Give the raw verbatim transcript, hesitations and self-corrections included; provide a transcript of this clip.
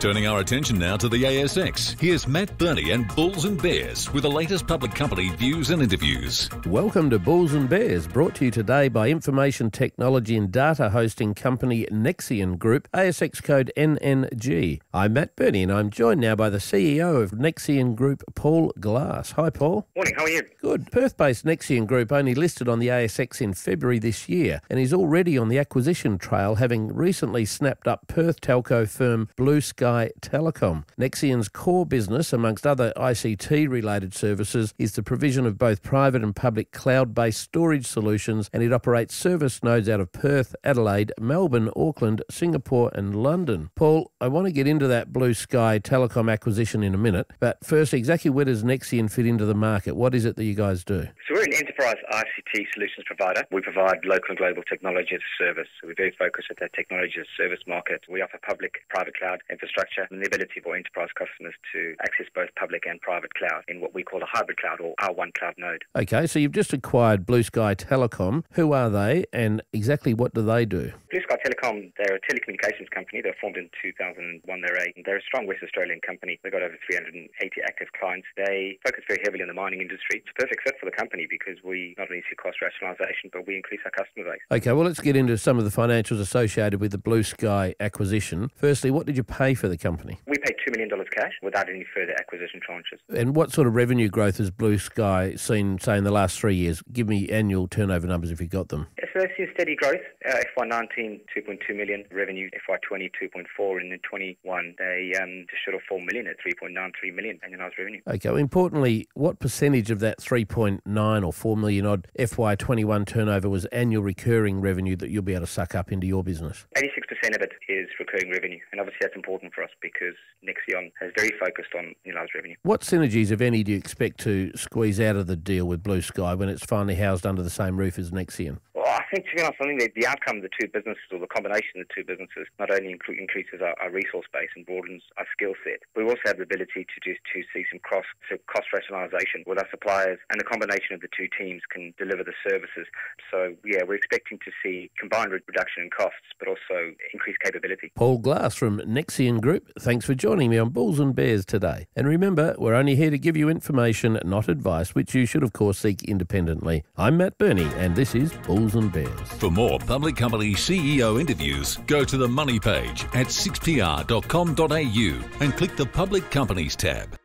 Turning our attention now to the A S X, here's Matt Birney and Bulls and Bears with the latest public company views and interviews. Welcome to Bulls and Bears, brought to you today by information technology and data hosting company Nexion Group, A S X code N N G. I'm Matt Birney and I'm joined now by the C E O of Nexion Group, Paul Glass. Hi, Paul. Morning, how are you? Good. Perth-based Nexion Group only listed on the A S X in February this year and is already on the acquisition trail, having recently snapped up Perth telco firm Blue Sky Telecom. Nexion's core business, amongst other I C T-related services, is the provision of both private and public cloud-based storage solutions, and it operates service nodes out of Perth, Adelaide, Melbourne, Auckland, Singapore and London. Paul, I want to get into that Blue Sky Telecom acquisition in a minute, but first, exactly where does Nexion fit into the market? What is it that you guys do? So we're an enterprise I C T solutions provider. We provide local and global technology as a service. We're very focused at that technology as a service market. We offer public, private cloud infrastructure and the ability for enterprise customers to access both public and private cloud in what we call a hybrid cloud, or our one cloud node. Okay, so you've just acquired Blue Sky Telecom. Who are they and exactly what do they do? Blue Sky Telecom, they're a telecommunications company. They were formed in two thousand one. They're a, they're a strong West Australian company. They've got over three hundred eighty active clients. They focus very heavily on the mining industry. It's a perfect fit for the company because we not only see cost rationalisation, but we increase our customer base. Okay, well, let's get into some of the financials associated with the Blue Sky acquisition. Firstly, what did you pay for the company? We paid two million dollars cash without any further acquisition tranches. And what sort of revenue growth has Blue Sky seen, say, in the last three years? Give me annual turnover numbers if you've got them. Yeah, so they've seen steady growth. Uh, F Y nineteen, two point two million revenue. F Y twenty, two point four, and in twenty-one, they um, just short of four million at three point nine three million annualised revenue. Okay, well, importantly, what percentage of that three point nine or four million odd F Y twenty-one turnover was annual recurring revenue that you'll be able to suck up into your business? eighty-six percent of it is recurring revenue, and obviously that's important for us because Nexion has very focused on annualised revenue. What synergies, if any, do you expect to squeeze out of the deal with Blue Sky when it's finally housed under the same roof as Nexion? Well, I think, to be honest, I think that the outcome of the two businesses, or the combination of the two businesses, not only incre increases our, our resource base and broadens our skill set, but we also have the ability to just to see some cross so cost rationalisation with our suppliers, and the combination of the two teams can deliver the services. So, yeah, we're expecting to see combined reduction in costs, but also increased capability. Paul Glass from Nexion Group, thanks for joining me on Bulls and Bears today. And remember, we're only here to give you information, not advice, which you should, of course, seek independently. I'm Matt Birney, and this is Bulls and Bears. For more public company C E O interviews, go to the Money page at six p r dot com dot a u and click the Public Companies tab.